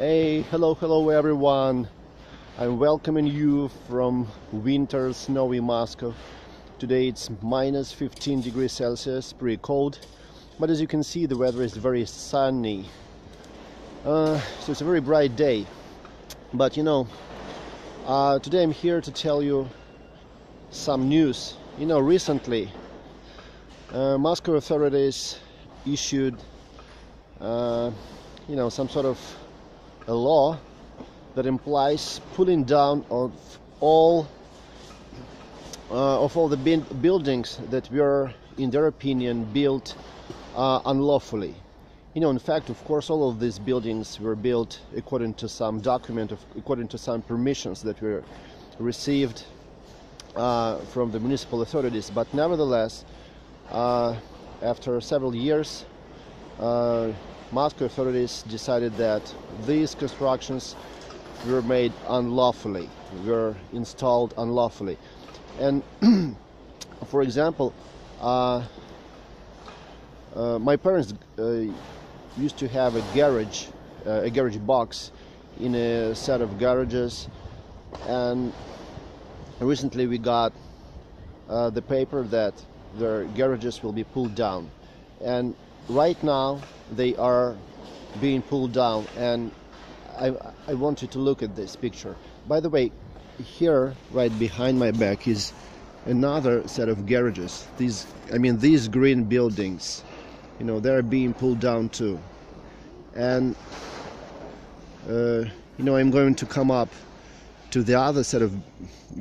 Hey, hello everyone. I'm welcoming you from winter snowy Moscow. Today it's minus 15 degrees Celsius, pretty cold, but as you can see the weather is very sunny, so it's a very bright day. But you know, today I'm here to tell you some news. You know, recently Moscow authorities issued you know, some sort of a law that implies pulling down of all the buildings that were, in their opinion, built unlawfully. You know, in fact, of course, all of these buildings were built according to some document, according to some permissions that were received from the municipal authorities. But nevertheless, after several years, Moscow authorities decided that these constructions were made unlawfully, were installed unlawfully. And for example, my parents used to have a garage box in a set of garages, and recently we got the paper that their garages will be pulled down. And right now they are being pulled down, and I want you to look at this picture. By the way, here right behind my back is another set of garages. These green buildings, you know, they're being pulled down too. And you know, I'm going to come up to the other set of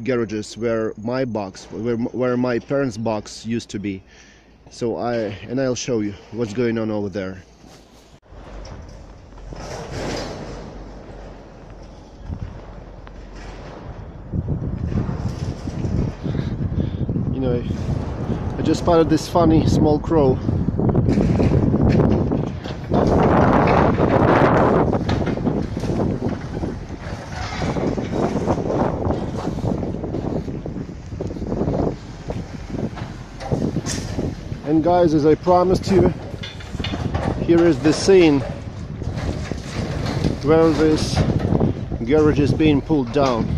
garages where my box, where my parents' box used to be. So I'll show you what's going on over there. You know, I just spotted this funny small crow. And guys, as I promised you, here is the scene where this garage is being pulled down.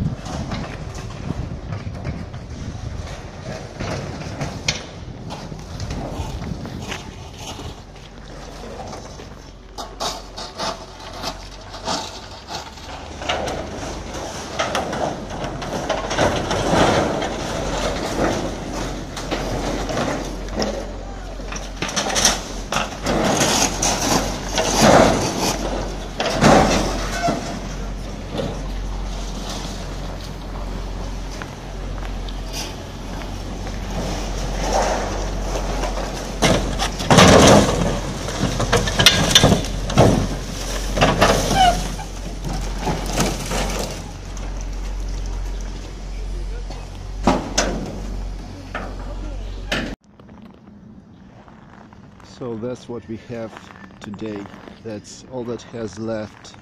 So that's what we have today. That's all that has left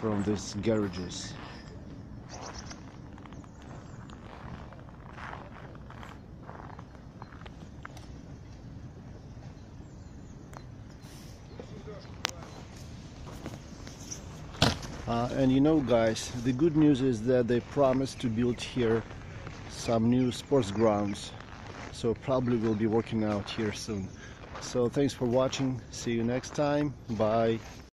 from these garages. And you know, guys, the good news is that they promised to build here some new sports grounds. So probably we'll be working out here soon. So thanks for watching. See you next time. Bye.